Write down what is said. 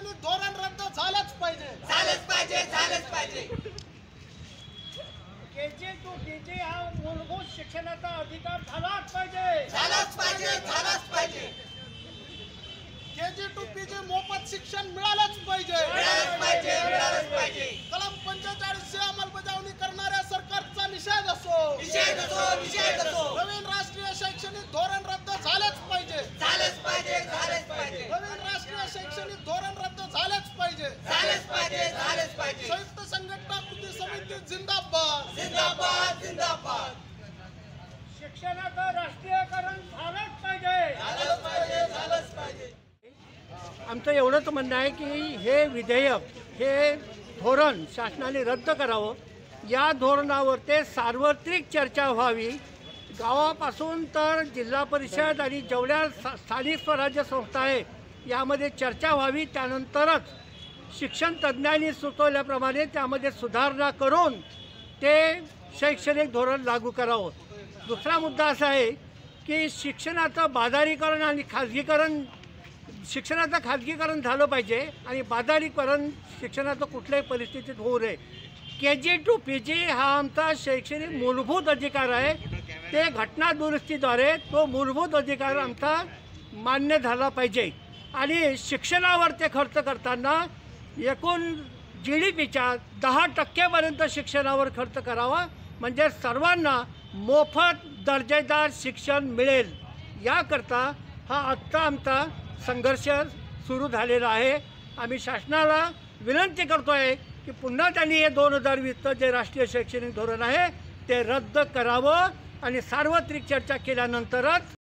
शैक्षणिक धोरण रद्द झालंच पाहिजे, झालंच पाहिजे, झालंच पाहिजे। केजे टू केजे हा मूलभूत शिक्षणाचा अधिकार झालाच पाहिजे, झालाच पाहिजे, झालाच पाहिजे। केजे टू पीजे मोफत शिक्षण मिळालंच पाहिजे, मिळालंच पाहिजे, मिळालंच पाहिजे। कलम 45 ची अंमलबजावणी करणाऱ्या सरकारचा निषेध असो, निषेध असो, निषेध असो। नवीन राष्ट्रीय शैक्षणिक धोरण रद्द झालंच पाहिजे, झालंच पाहिजे, झालंच पाहिजे। नवीन राष्ट्रीय शैक्षणिक धोरण रद्द झालंच पाहिजे, झालंच पाहिजे, झालंच पाहिजे। संयुक्त संघटना कृती समिती जिंदाबाद, जिंदाबाद, जिंदाबाद। शिक्षणाचं राष्ट्रीयकरण झालंच पाहिजे, झालंच पाहिजे, झालंच पाहिजे। आमचं एवढंच म्हणणं आहे की हे विधेयक, हे धोरण शासनाने रद्द करावं, या धोरणावर ते सार्वत्रिक चर्चा व्हावी। गावापासून तर जिल्हा परिषद आणि जेवढ्या स्थानिक स्वराज्य संस्था आहेत यामध्ये चर्चा व्हावी, त्यानंतरच शिक्षण तज्ज्ञांनी सुचवल्याप्रमाणे त्यामध्ये सुधारणा करून ते शैक्षणिक धोरण लागू करावं। दुसरा मुद्दा असा आहे की शिक्षणाचं बाजारीकरण आणि खाजगीकरण, शिक्षणाचं खाजगीकरण झालं पाहिजे आणि बाजारीकरण शिक्षणाचं कुठल्याही परिस्थितीत होऊ नये। केजी टू पीजी हा आमचा शैक्षणिक मूलभूत अधिकार आहे, ते घटना दुरुस्तीद्वारे तो मूलभूत अधिकार आमचा मान्य झाला पाहिजे। आणि शिक्षणावर ते खर्च करताना एकूण GDPच्या 10% शिक्षणावर खर्च करावा, म्हणजे सर्वांना मोफत दर्जेदार शिक्षण मिळेल। याकरता हा आत्ता आमचा संघर्ष सुरू झालेला आहे। आम्ही शासनाला विनंती करतो आहे की पुन्हा त्यांनी हे 2020चं जे राष्ट्रीय शैक्षणिक धोरण आहे ते रद्द करावं आणि सार्वत्रिक चर्चा केल्यानंतरच